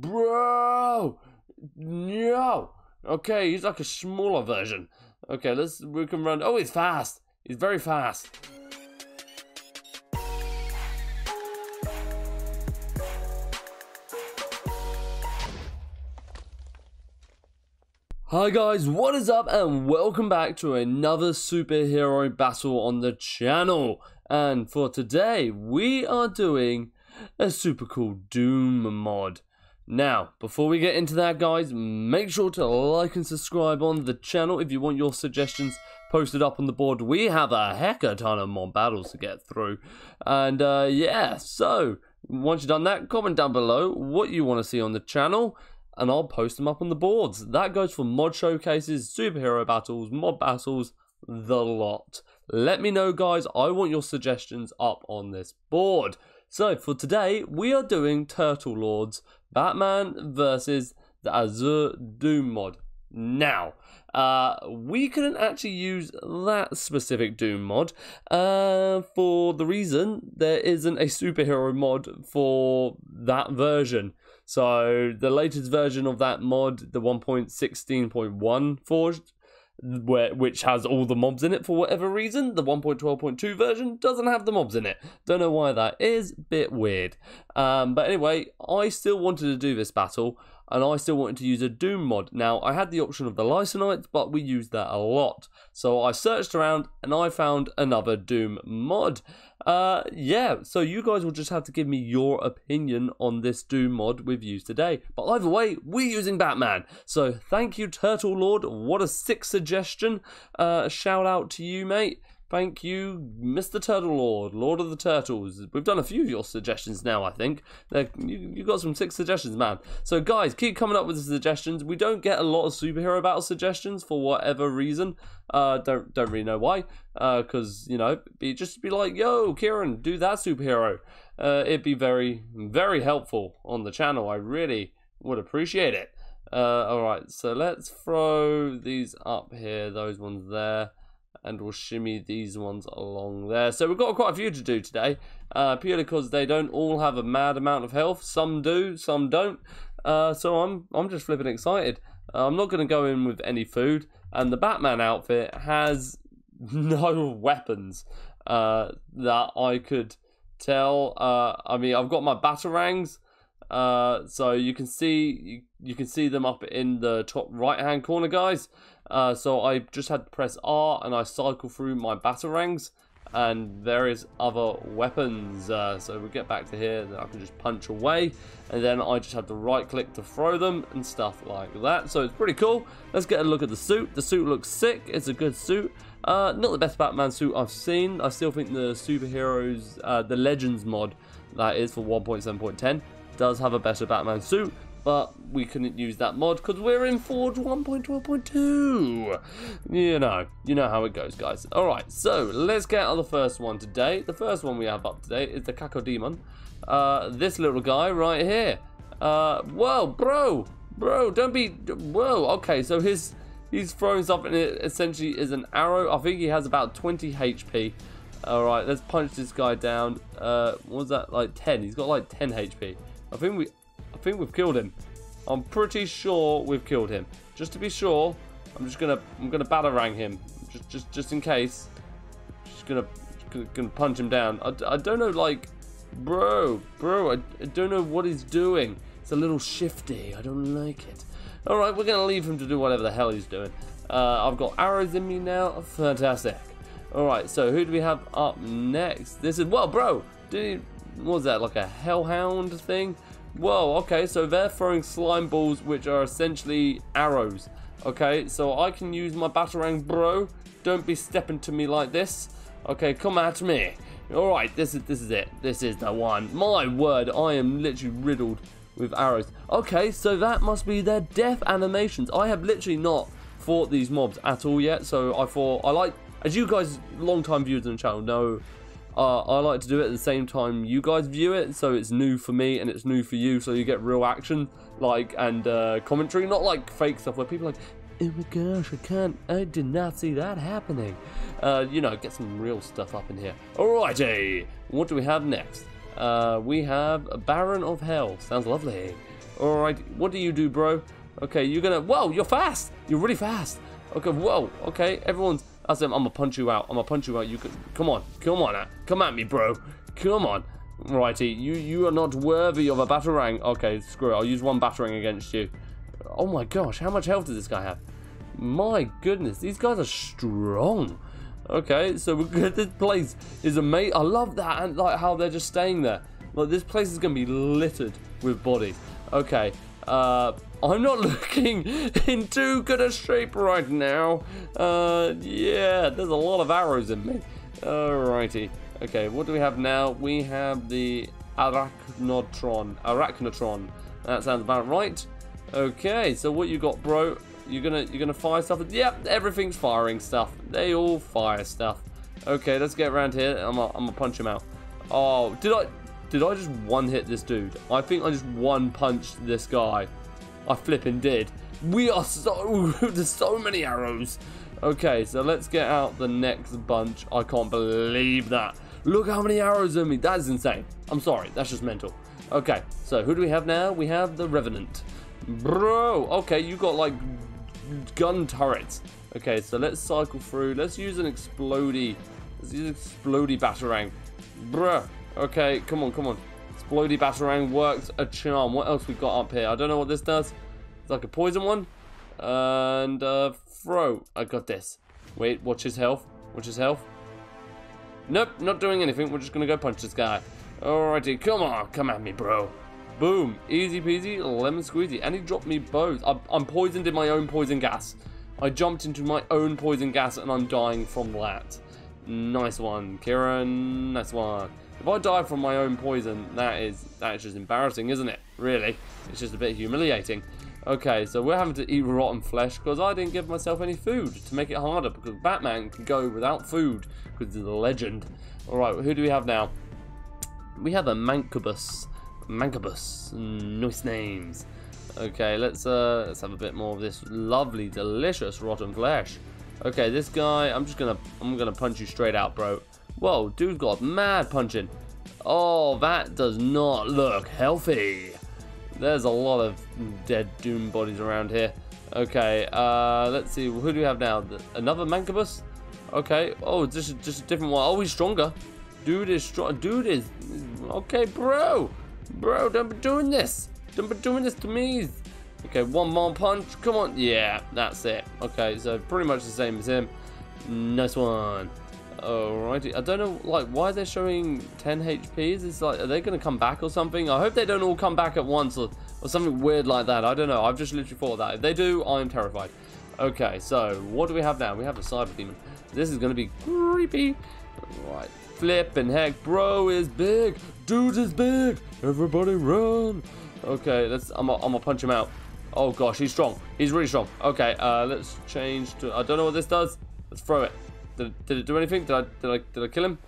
Bro! No! Okay, he's like a smaller version. Okay, let's, we can run. Oh, he's fast. He's very fast. Hi guys, what is up, and welcome back to another superhero battle on the channel. And for today, we are doing a super cool Doom mod. Now, before we get into that, guys, make sure to like and subscribe on the channel if you want your suggestions posted up on the board. We have a heck of a ton of more battles to get through. And yeah, so once you've done that, comment down below what you want to see on the channel, and I'll post them up on the boards. That goes for mod showcases, superhero battles, mod battles, the lot. Let me know, guys. I want your suggestions up on this board. So for today, we are doing Turtle Lords Batman versus the Azure Doom mod. Now, we couldn't actually use that specific Doom mod for the reason there isn't a superhero mod for that version. So the latest version of that mod, the 1.16.1 forged, which has all the mobs in it for whatever reason. The 1.12.2 version doesn't have the mobs in it. Don't know why that is. Bit weird. But anyway, I still wanted to do this battle, and I still wanted to use a Doom mod. Now, I had the option of the Lysonites, but we used that a lot. So I searched around, and I found another Doom mod. Yeah, so you guys will just have to give me your opinion on this Doom mod we've used today. But either way, we're using Batman. So thank you, Turtle Lord. What a sick suggestion. Shout out to you, mate. Thank you, Mr. Turtle Lord, Lord of the Turtles. We've done a few of your suggestions now, I think. You got some sick suggestions, man. So, guys, keep coming up with the suggestions. We don't get a lot of superhero battle suggestions for whatever reason. Don't really know why. Because, you know, it'd just be like, yo, Kieran, do that superhero. It'd be very, very helpful on the channel. I really would appreciate it. All right, so let's throw these up here, those ones there. And we'll shimmy these ones along there. So we've got quite a few to do today, purely because they don't all have a mad amount of health. Some do, some don't. So I'm just flipping excited. I'm not going to go in with any food, and the Batman outfit has no weapons that I could tell. I mean, I've got my batarangs, so you can see them up in the top right hand corner, guys. So I just had to press R and I cycle through my batarangs and various other weapons. So we get back to here, I can just punch away, and then I just had to right click to throw them and stuff like that. So it's pretty cool. Let's get a look at the suit. The suit looks sick. It's a good suit. Not the best Batman suit I've seen. I still think the superheroes, the Legends mod, that is for 1.7.10, does have a better Batman suit. But we couldn't use that mod because we're in Forge 1.12.2. You know how it goes, guys. All right, so let's get out of the first one today. The first one we have up today is the Caco Demon. This little guy right here. Whoa, bro, don't be. Whoa, okay. So he's throwing stuff, and it essentially is an arrow. I think he has about 20 HP. All right, let's punch this guy down. What was that, like 10? He's got like 10 HP. I think we've killed him. I'm pretty sure we've killed him. Just to be sure, I'm gonna batarang him, just in case. Just gonna punch him down. I don't know, like, bro, I don't know what he's doing. It's a little shifty. I don't like it. All right, we're gonna leave him to do whatever the hell he's doing. I've got arrows in me now. Fantastic. All right, so who do we have up next? This is, well, bro, what was that, like a hellhound thing? Whoa, okay, so they're throwing slime balls, which are essentially arrows. Okay, so I can use my batarang, bro. Don't be stepping to me like this. Okay, come at me. Alright, this is it. This is the one. My word, I am literally riddled with arrows. Okay, so that must be their death animations. I have literally not fought these mobs at all yet, so I thought, as you guys, long-time viewers on the channel, know, I like to do it at the same time you guys view it, so it's new for me and it's new for you, so you get real action, like, and commentary, not like fake stuff where people are like, oh my gosh, I did not see that happening. You know, get some real stuff up in here. Alrighty, what do we have next? We have a Baron of Hell, sounds lovely. Alright, what do you do, bro? Okay, you're gonna... Whoa, you're fast! You're really fast! Okay, whoa, okay, everyone's... That's him, I'm gonna punch you out. I'm gonna punch you out. You can... Come on, come at me, bro. Come on. Righty, you are not worthy of a batarang. Okay, screw it. I'll use one batarang against you. Oh my gosh, how much health does this guy have? My goodness, these guys are strong. Okay, so we're good. This place is amazing. I love that, and like how they're just staying there. Like this place is gonna be littered with bodies. Okay, I'm not looking in too good a shape right now. Yeah, there's a lot of arrows in me. Alrighty. Okay, what do we have now? We have the Arachnotron. That sounds about right. Okay, so what you got, bro? You're gonna fire stuff. Yep, everything's firing stuff. They all fire stuff. Okay, let's get around here. I'm gonna punch him out. Oh, did I just one hit this dude? I think I just one punched this guy. I flipping did. We are so there's so many arrows. Okay, so let's get out the next bunch. I can't believe that. Look how many arrows in me. That is insane. I'm sorry. That's just mental. Okay, so who do we have now? We have the Revenant. Bro, okay, you got, like, gun turrets. Okay, so let's cycle through. Let's use an explodey. Let's use an explodey batarang. Bruh. Okay, come on, come on. Explodey batarang works a charm. What else we got up here? I don't know what this does. It's like a poison one. And, throw. I got this. Wait, watch his health. Watch his health. Nope, not doing anything. We're just gonna go punch this guy. Alrighty, come on. Come at me, bro. Boom. Easy peasy, lemon squeezy. And he dropped me both. I'm poisoned in my own poison gas. I jumped into my own poison gas and I'm dying from that. Nice one, Kieran. Nice one. If I die from my own poison, that is just embarrassing, isn't it? Really. It's just a bit humiliating. Okay, so we're having to eat rotten flesh because I didn't give myself any food to make it harder because Batman can go without food because he's a legend. Alright, who do we have now? We have a Mancubus. Mancubus, nice names. Okay, let's have a bit more of this lovely, delicious rotten flesh. Okay, this guy, I'm gonna punch you straight out, bro. Whoa, dude got mad punching. Oh, that does not look healthy. There's a lot of dead Doom bodies around here. Okay, let's see, who do we have now? Another Mancubus? Okay, oh, just a different one. Oh, he's stronger. Dude is strong. Dude is okay, bro. Bro, don't be doing this. Don't be doing this to me. Okay, one more punch. Come on. Yeah, that's it. Okay, so pretty much the same as him. Nice one. Alrighty. I don't know, like, why they're showing 10 HPs. It's like, are they going to come back or something? I hope they don't all come back at once or something weird like that. I don't know. I've just literally thought of that. If they do, I'm terrified. Okay, so what do we have now? We have a Cyber Demon. This is going to be creepy. Right. Flippin' heck, bro is big. Dude is big. Everybody run. Okay, I'm gonna punch him out. Oh gosh, he's strong. He's really strong. Okay, let's change to. I don't know what this does. Let's throw it. Did it do anything? Did I kill him?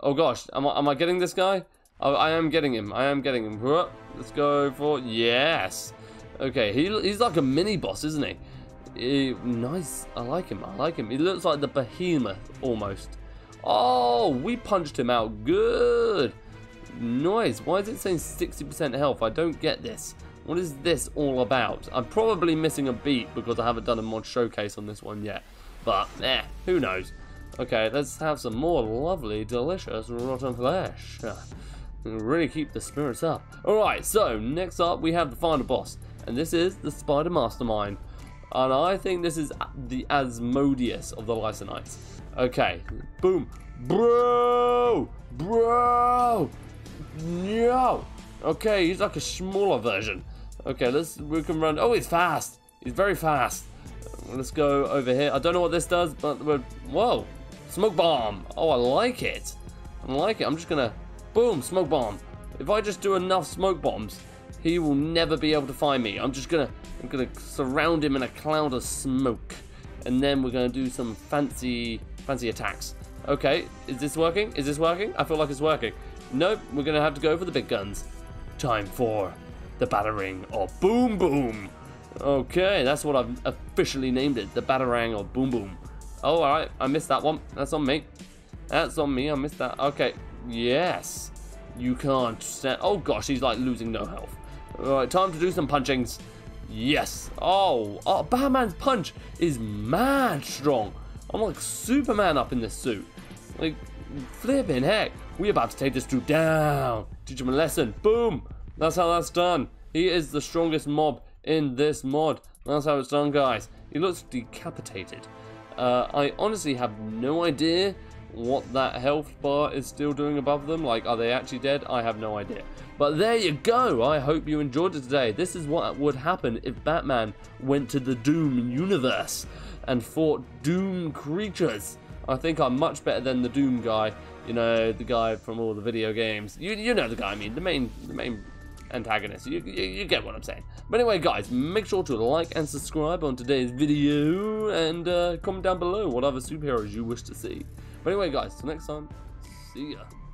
Oh gosh, am I getting this guy? I am getting him. I am getting him. Let's go for yes. Okay, he's like a mini boss, isn't he? Nice. I like him. I like him. He looks like the behemoth almost. Oh, we punched him out good. Nice. Why is it saying 60% health? I don't get this. What is this all about? I'm probably missing a beat because I haven't done a mod showcase on this one yet. But, who knows? Okay, let's have some more lovely, delicious, rotten flesh. Really keep the spirits up. Alright, so next up we have the final boss. And this is the Spider Mastermind. And I think this is the Asmodeus of the Lysonites. Okay, boom. Bro! Bro! No! Okay, he's like a smaller version. Okay, we can run. Oh, he's fast. He's very fast. Let's go over here. I don't know what this does, but we're... Whoa! Smoke bomb. Oh, I like it. I like it. I'm just gonna... Boom, smoke bomb. If I just do enough smoke bombs, he will never be able to find me. I'm just gonna... I'm gonna surround him in a cloud of smoke. And then we're gonna do some fancy attacks. Okay, is this working? Is this working? I feel like it's working. Nope, we're gonna have to go for the big guns. Time for the Batarang or Boom Boom. Okay, that's what I've officially named it, the Batarang or Boom Boom. Oh, all right, I missed that one. That's on me. That's on me. I missed that. Okay, yes. You can't stand. Oh gosh, he's like losing no health. Alright, time to do some punchings. Yes. Oh, Batman's punch is mad strong. I'm like Superman up in this suit. Like, flipping heck. We're about to take this dude down. Teach him a lesson. Boom. That's how that's done. He is the strongest mob in this mod. That's how it's done, guys. He looks decapitated. I honestly have no idea what that health bar is still doing above them. Like, are they actually dead? I have no idea. But there you go. I hope you enjoyed it today. This is what would happen if Batman went to the Doom universe and fought Doom creatures. I think I'm much better than the Doom guy. You know, the guy from all the video games. You know the guy I mean, the main antagonist. You get what I'm saying. But anyway, guys, make sure to like and subscribe on today's video, and comment down below what other superheroes you wish to see. But anyway, guys, till next time, see ya.